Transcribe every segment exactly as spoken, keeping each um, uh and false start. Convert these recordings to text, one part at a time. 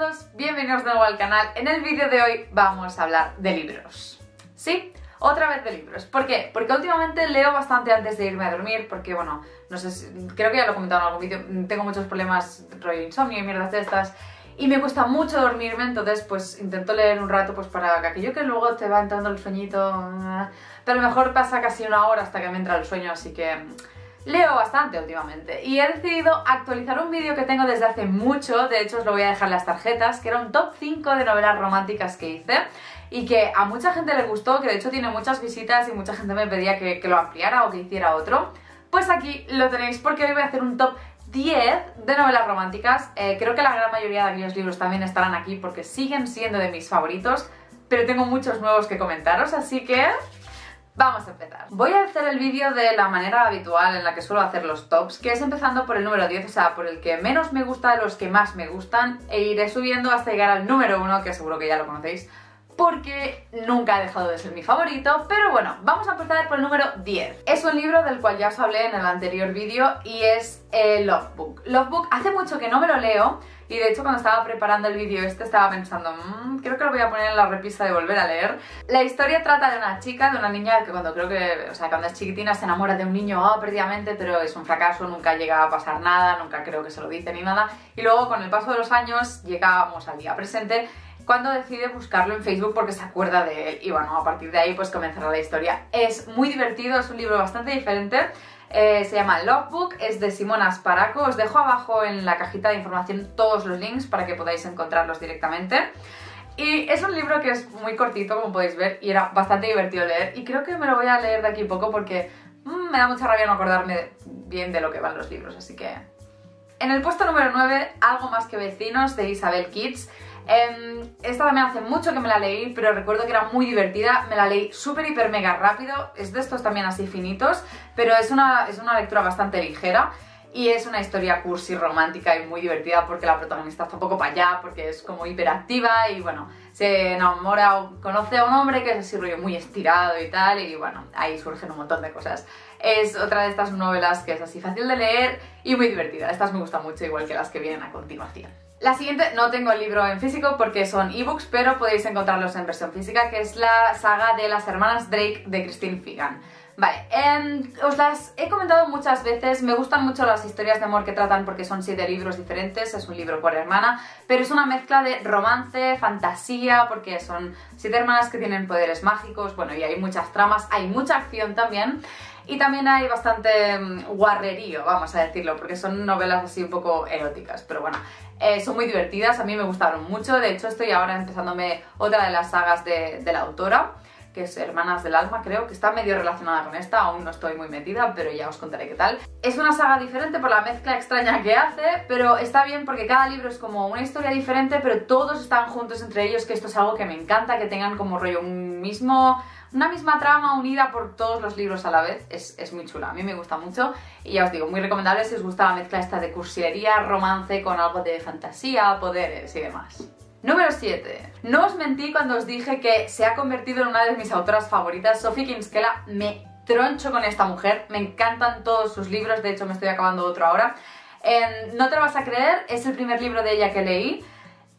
todos, bienvenidos de nuevo al canal. En el vídeo de hoy vamos a hablar de libros. ¿Sí? Otra vez de libros. ¿Por qué? Porque últimamente leo bastante antes de irme a dormir, porque bueno, no sé si, creo que ya lo he comentado en algún vídeo, tengo muchos problemas rollo insomnio y mierdas de estas, y me cuesta mucho dormirme, entonces pues intento leer un rato pues para que aquello que luego te va entrando el sueñito, pero a lo mejor pasa casi una hora hasta que me entra el sueño, así que leo bastante últimamente. Y he decidido actualizar un vídeo que tengo desde hace mucho, de hecho os lo voy a dejar en las tarjetas, que era un top cinco de novelas románticas que hice y que a mucha gente le gustó, que de hecho tiene muchas visitas y mucha gente me pedía que, que lo ampliara o que hiciera otro. Pues aquí lo tenéis, porque hoy voy a hacer un top diez de novelas románticas. Eh, creo que la gran mayoría de aquellos libros también estarán aquí porque siguen siendo de mis favoritos, pero tengo muchos nuevos que comentaros, así que vamos a empezar. Voy a hacer el vídeo de la manera habitual en la que suelo hacer los tops, que es empezando por el número diez, o sea, por el que menos me gusta de los que más me gustan, e iré subiendo hasta llegar al número uno, que seguro que ya lo conocéis, porque nunca ha dejado de ser mi favorito. Pero bueno, vamos a empezar por el número diez. Es un libro del cual ya os hablé en el anterior vídeo y es eh, Lovebook. Lovebook hace mucho que no me lo leo, y de hecho cuando estaba preparando el vídeo este estaba pensando, mmm, creo que lo voy a poner en la repisa de volver a leer. La historia trata de una chica, de una niña que cuando creo que, o sea, cuando es chiquitina se enamora de un niño oh, perdidamente, pero es un fracaso, nunca llega a pasar nada, nunca creo que se lo dice ni nada, y luego con el paso de los años llegamos al día presente, cuando decide buscarlo en Facebook porque se acuerda de él, y bueno, a partir de ahí pues comenzará la historia. Es muy divertido, es un libro bastante diferente, eh, se llama Lovebook, es de Simona Sparaco. Os dejo abajo en la cajita de información todos los links para que podáis encontrarlos directamente. Y es un libro que es muy cortito, como podéis ver, y era bastante divertido leer, y creo que me lo voy a leer de aquí a poco porque mmm, me da mucha rabia no acordarme bien de lo que van los libros, así que... En el puesto número nueve, Algo más que vecinos, de Isabel Keats. Esta también hace mucho que me la leí, pero recuerdo que era muy divertida, me la leí súper hiper mega rápido, es de estos también así finitos, pero es una, es una lectura bastante ligera y es una historia cursi, romántica y muy divertida porque la protagonista está un poco para allá, porque es como hiperactiva y bueno, se enamora o conoce a un hombre que es así rollo muy estirado y tal, y bueno, ahí surgen un montón de cosas. Es otra de estas novelas que es así fácil de leer y muy divertida, estas me gustan mucho, igual que las que vienen a continuación. La siguiente, no tengo el libro en físico porque son ebooks, pero podéis encontrarlos en versión física, que es la saga de las hermanas Drake, de Christine Feehan. Vale, eh, os las he comentado muchas veces, me gustan mucho las historias de amor que tratan porque son siete libros diferentes, es un libro por hermana, pero es una mezcla de romance, fantasía, porque son siete hermanas que tienen poderes mágicos, bueno, y hay muchas tramas, hay mucha acción también, y también hay bastante guarrerío, vamos a decirlo, porque son novelas así un poco eróticas, pero bueno, eh, son muy divertidas, a mí me gustaron mucho, de hecho estoy ahora empezándome otra de las sagas de, de la autora, que es Hermanas del Alma, creo, que está medio relacionada con esta, aún no estoy muy metida, pero ya os contaré qué tal. Es una saga diferente por la mezcla extraña que hace, pero está bien porque cada libro es como una historia diferente, pero todos están juntos entre ellos, que esto es algo que me encanta, que tengan como rollo un mismo... una misma trama unida por todos los libros a la vez, es, es muy chula, a mí me gusta mucho, y ya os digo, muy recomendable si os gusta la mezcla esta de cursilería, romance con algo de fantasía, poderes y demás. Número siete. No os mentí cuando os dije que se ha convertido en una de mis autoras favoritas, Sophie Kinsella. Me troncho con esta mujer, me encantan todos sus libros, de hecho me estoy acabando otro ahora. Eh, no te lo vas a creer, es el primer libro de ella que leí,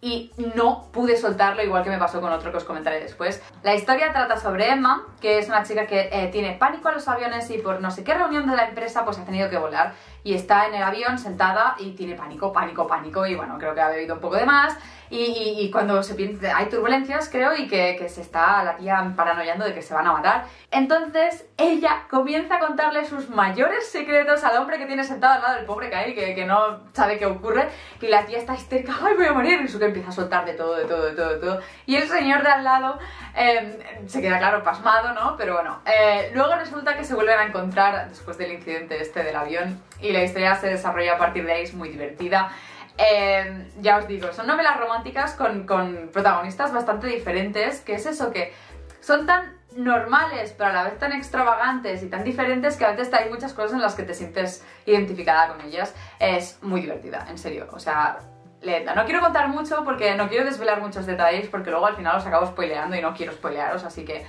y no pude soltarlo, igual que me pasó con otro que os comentaré después. La historia trata sobre Emma, que es una chica que eh, tiene pánico a los aviones y por no sé qué reunión de la empresa pues ha tenido que volar. Y está en el avión sentada y tiene pánico, pánico, pánico, y bueno, creo que ha bebido un poco de más. Y, y, y cuando se piensa, hay turbulencias, creo, y que, que se está la tía paranoiando de que se van a matar. Entonces ella comienza a contarle sus mayores secretos al hombre que tiene sentado al lado del pobre Kael, que, que no sabe qué ocurre, y la tía está histérica, ¡ay, voy a morir! Y su que empieza a soltar de todo, de todo, de todo, de todo. Y el señor de al lado eh, se queda, claro, pasmado, ¿no? Pero bueno, eh, luego resulta que se vuelven a encontrar después del incidente este del avión, y la historia se desarrolla a partir de ahí, es muy divertida. Eh, ya os digo, son novelas románticas con, con protagonistas bastante diferentes, que es eso, que son tan normales pero a la vez tan extravagantes y tan diferentes que a veces hay muchas cosas en las que te sientes identificada con ellas. Es muy divertida, en serio, o sea, leedla. No quiero contar mucho porque no quiero desvelar muchos detalles porque luego al final os acabo spoileando y no quiero spoilearos, así que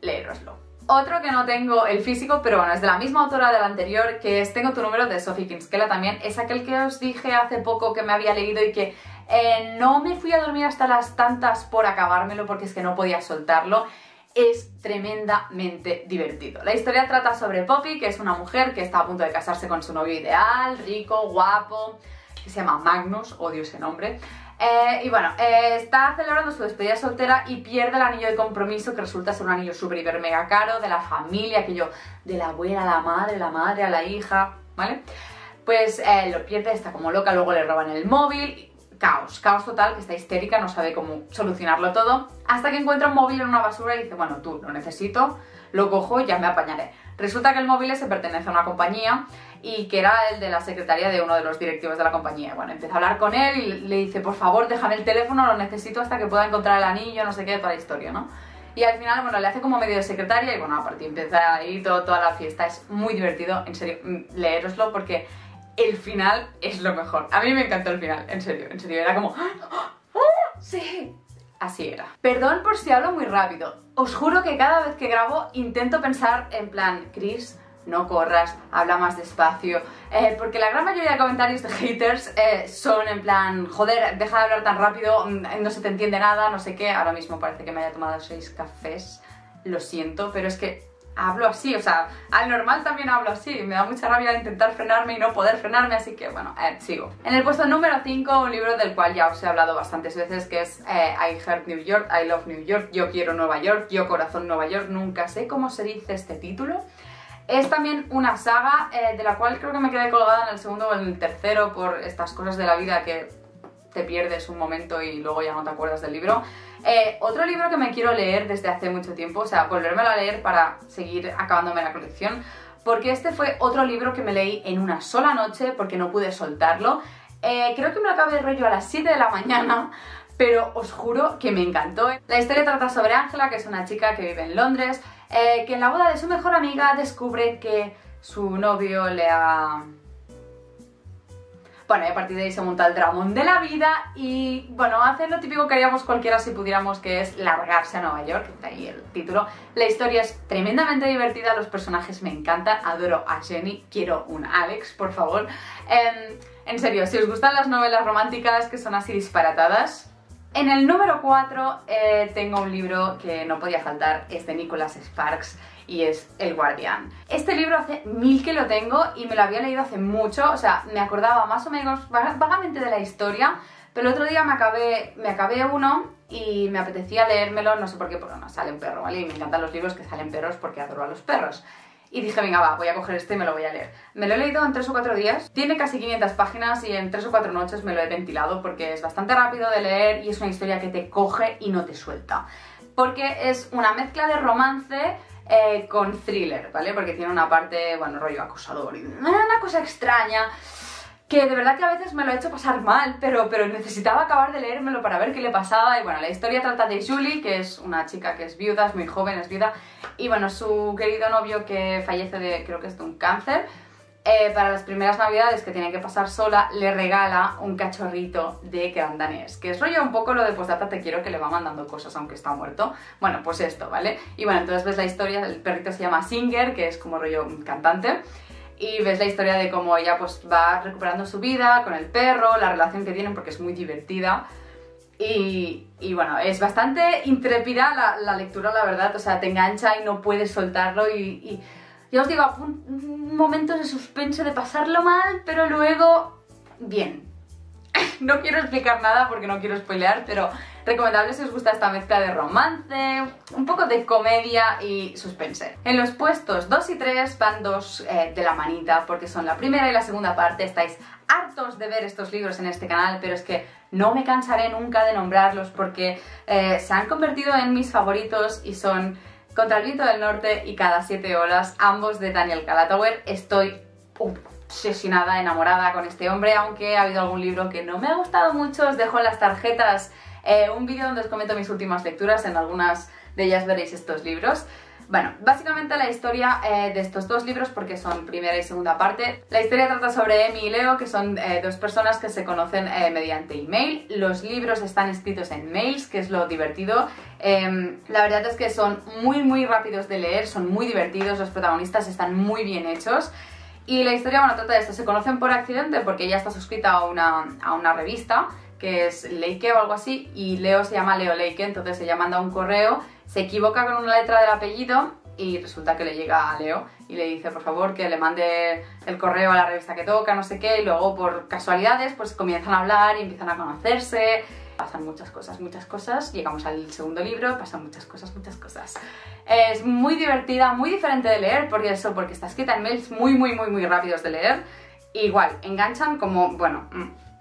leéroslo. Otro que no tengo el físico, pero bueno, es de la misma autora del anterior, que es Tengo tu número, de Sophie Kinsella también. Es aquel que os dije hace poco que me había leído y que Eh, no me fui a dormir hasta las tantas por acabármelo porque es que no podía soltarlo. Es tremendamente divertido. La historia trata sobre Poppy, que es una mujer que está a punto de casarse con su novio ideal, rico, guapo, que se llama Magnus, odio ese nombre. Eh, y bueno, eh, está celebrando su despedida soltera y pierde el anillo de compromiso, que resulta ser un anillo súper, hiper, mega caro, de la familia, aquello de la abuela a la madre, la madre a la hija, ¿vale? Pues eh, lo pierde, está como loca, luego le roban el móvil. Caos, caos total, que está histérica, no sabe cómo solucionarlo todo, hasta que encuentra un móvil en una basura y dice, bueno, tú, lo necesito, lo cojo y ya me apañaré. Resulta que el móvil se pertenece a una compañía y que era el de la secretaria de uno de los directivos de la compañía. Bueno, empieza a hablar con él y le dice, por favor, déjame el teléfono, lo necesito hasta que pueda encontrar el anillo, no sé qué, toda la historia, ¿no? Y al final, bueno, le hace como medio de secretaria y bueno, a partir empieza ahí todo, toda la fiesta. Es muy divertido, en serio, leéroslo porque el final es lo mejor. A mí me encantó el final, en serio, en serio, era como ¡ah! ¡Ah! ¡Sí! Así era. Perdón por si hablo muy rápido. Os juro que cada vez que grabo intento pensar en plan, Chris, no corras, habla más despacio, eh, porque la gran mayoría de comentarios de haters eh, son en plan, joder, deja de hablar tan rápido, no se te entiende nada, no sé qué. Ahora mismo parece que me haya tomado seis cafés, lo siento, pero es que hablo así, o sea, al normal también hablo así. Me da mucha rabia intentar frenarme y no poder frenarme, así que bueno, eh, sigo. En el puesto número cinco, un libro del cual ya os he hablado bastantes veces, que es eh, I Heart New York, I Love New York, Yo Quiero Nueva York, Yo Corazón Nueva York, nunca sé cómo se dice este título. Es también una saga eh, de la cual creo que me quedé colgada en el segundo o en el tercero por estas cosas de la vida que te pierdes un momento y luego ya no te acuerdas del libro. Eh, otro libro que me quiero leer desde hace mucho tiempo, o sea, volvérmelo a leer para seguir acabándome la colección, porque este fue otro libro que me leí en una sola noche porque no pude soltarlo. Eh, creo que me lo acabé de rollo a las siete de la mañana, pero os juro que me encantó. La historia trata sobre Ángela, que es una chica que vive en Londres, eh, que en la boda de su mejor amiga descubre que su novio le ha... Bueno, y a partir de ahí se monta el dramón de la vida y, bueno, hace lo típico que haríamos cualquiera si pudiéramos, que es largarse a Nueva York, de ahí el título. La historia es tremendamente divertida, los personajes me encantan, adoro a Jenny, quiero un Alex, por favor. Eh, en serio, si os gustan las novelas románticas que son así disparatadas. En el número cuatro eh, tengo un libro que no podía faltar, es de Nicholas Sparks y es El Guardián. Este libro hace mil que lo tengo y me lo había leído hace mucho, o sea, me acordaba más o menos vag vagamente de la historia, pero el otro día me acabé, me acabé uno y me apetecía leérmelo, no sé por qué, porque no sale un perro, ¿vale? Y me encantan los libros que salen perros porque adoro a los perros. Y dije, venga, va, voy a coger este y me lo voy a leer. Me lo he leído en tres o cuatro días, tiene casi quinientas páginas y en tres o cuatro noches me lo he ventilado porque es bastante rápido de leer y es una historia que te coge y no te suelta. Porque es una mezcla de romance eh, con thriller, ¿vale? Porque tiene una parte, bueno, rollo acosador, y una cosa extraña, que de verdad que a veces me lo he hecho pasar mal, pero, pero necesitaba acabar de leérmelo para ver qué le pasaba. Y bueno, la historia trata de Julie, que es una chica que es viuda, es muy joven, es viuda, y bueno, su querido novio que fallece de, creo que es de un cáncer, eh, para las primeras navidades que tiene que pasar sola, le regala un cachorrito de gran danés, que es rollo un poco lo de postdata te quiero, que le va mandando cosas aunque está muerto. Bueno, pues esto, ¿vale? Y bueno, entonces ves la historia, el perrito se llama Singer, que es como rollo un cantante, y ves la historia de cómo ella pues va recuperando su vida con el perro, la relación que tienen porque es muy divertida. Y, y bueno, es bastante intrépida la, la lectura, la verdad, o sea, te engancha y no puedes soltarlo y, y ya os digo, un momento de suspenso, de pasarlo mal, pero luego, bien. No quiero explicar nada porque no quiero spoilear, pero recomendable si os gusta esta mezcla de romance, un poco de comedia y suspense. En los puestos dos y tres van dos eh, de la manita porque son la primera y la segunda parte. Estáis hartos de ver estos libros en este canal, pero es que no me cansaré nunca de nombrarlos porque eh, se han convertido en mis favoritos y son Contra el viento del norte y Cada siete olas, ambos de Daniel Glattauer. Estoy ¡pum! Obsesionada, enamorada con este hombre, aunque ha habido algún libro que no me ha gustado mucho. Os dejo en las tarjetas eh, un vídeo donde os comento mis últimas lecturas, en algunas de ellas veréis estos libros. Bueno, básicamente la historia eh, de estos dos libros, porque son primera y segunda parte, la historia trata sobre Emi y Leo, que son eh, dos personas que se conocen eh, mediante email. Los libros están escritos en mails, que es lo divertido. Eh, la verdad es que son muy muy rápidos de leer, son muy divertidos, los protagonistas están muy bien hechos. Y la historia, bueno, trata de esto, se conocen por accidente porque ella está suscrita a una, a una revista que es Leike o algo así, y Leo se llama Leo Leike, entonces ella manda un correo, se equivoca con una letra del apellido y resulta que le llega a Leo y le dice por favor que le mande el correo a la revista que toca, no sé qué, y luego por casualidades pues comienzan a hablar y empiezan a conocerse. Pasan muchas cosas, muchas cosas, llegamos al segundo libro, pasan muchas cosas, muchas cosas. Es muy divertida, muy diferente de leer, porque eso, porque está escrita en mails muy, muy, muy, muy rápidos de leer. Igual, enganchan como, bueno,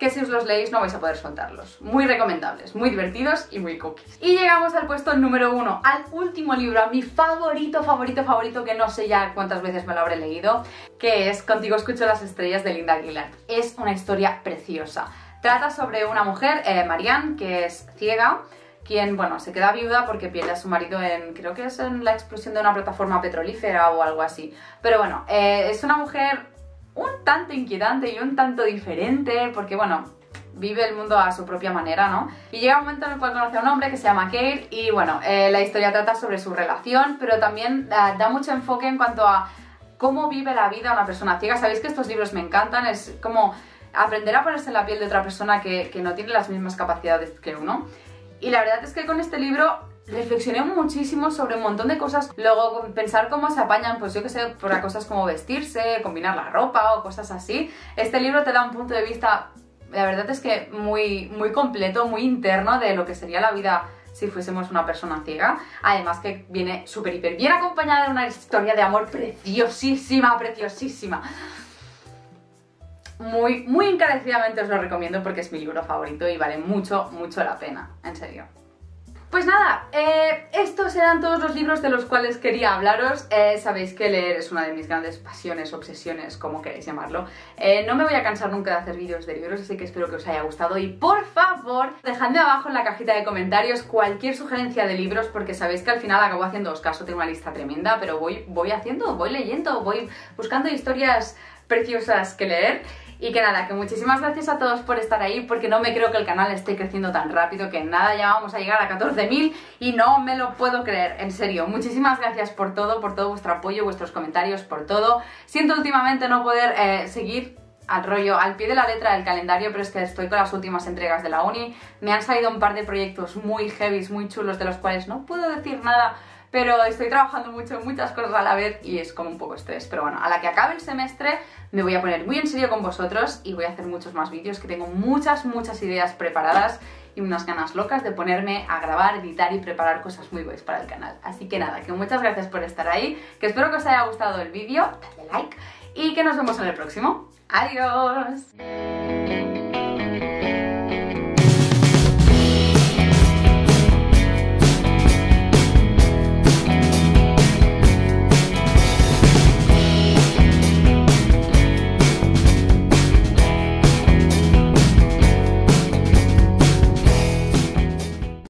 que si os los leéis no vais a poder soltarlos. Muy recomendables, muy divertidos y muy cookies. Y llegamos al puesto número uno, al último libro, a mi favorito, favorito, favorito, que no sé ya cuántas veces me lo habré leído, que es Contigo escucho las estrellas, de Linda Gillard. Es una historia preciosa. Trata sobre una mujer, eh, Marianne, que es ciega, quien, bueno, se queda viuda porque pierde a su marido en, creo que es en la explosión de una plataforma petrolífera o algo así. Pero bueno, eh, es una mujer un tanto inquietante y un tanto diferente porque, bueno, vive el mundo a su propia manera, ¿no? Y llega un momento en el cual conoce a un hombre que se llama Cale y, bueno, eh, la historia trata sobre su relación, pero también eh, da mucho enfoque en cuanto a cómo vive la vida una persona ciega. Sabéis que estos libros me encantan, es como aprender a ponerse en la piel de otra persona que, que no tiene las mismas capacidades que uno. Y la verdad es que con este libro reflexioné muchísimo sobre un montón de cosas. Luego pensar cómo se apañan, pues yo que sé, para cosas como vestirse, combinar la ropa o cosas así. Este libro te da un punto de vista, la verdad es que muy, muy completo, muy interno de lo que sería la vida si fuésemos una persona ciega. Además que viene súper hiper bien acompañada de una historia de amor preciosísima, preciosísima. Muy, muy encarecidamente os lo recomiendo porque es mi libro favorito y vale mucho, mucho la pena, en serio. Pues nada, eh, estos eran todos los libros de los cuales quería hablaros. Eh, sabéis que leer es una de mis grandes pasiones, obsesiones, como queréis llamarlo. Eh, no me voy a cansar nunca de hacer vídeos de libros, así que espero que os haya gustado. Y por favor, dejadme abajo en la cajita de comentarios cualquier sugerencia de libros, porque sabéis que al final acabo haciéndoos caso, tengo una lista tremenda, pero voy, voy haciendo, voy leyendo, voy buscando historias preciosas que leer. Y que nada, que muchísimas gracias a todos por estar ahí, porque no me creo que el canal esté creciendo tan rápido, que nada, ya vamos a llegar a catorce mil y no me lo puedo creer, en serio. Muchísimas gracias por todo, por todo vuestro apoyo, vuestros comentarios, por todo. Siento últimamente no poder eh, seguir al rollo, al pie de la letra del calendario, pero es que estoy con las últimas entregas de la uni. Me han salido un par de proyectos muy heavies, muy chulos, de los cuales no puedo decir nada, pero estoy trabajando mucho en muchas cosas a la vez y es como un poco estrés. Pero bueno, a la que acabe el semestre me voy a poner muy en serio con vosotros y voy a hacer muchos más vídeos, que tengo muchas, muchas ideas preparadas y unas ganas locas de ponerme a grabar, editar y preparar cosas muy guays para el canal. Así que nada, que muchas gracias por estar ahí, que espero que os haya gustado el vídeo, dadle like y que nos vemos en el próximo. ¡Adiós!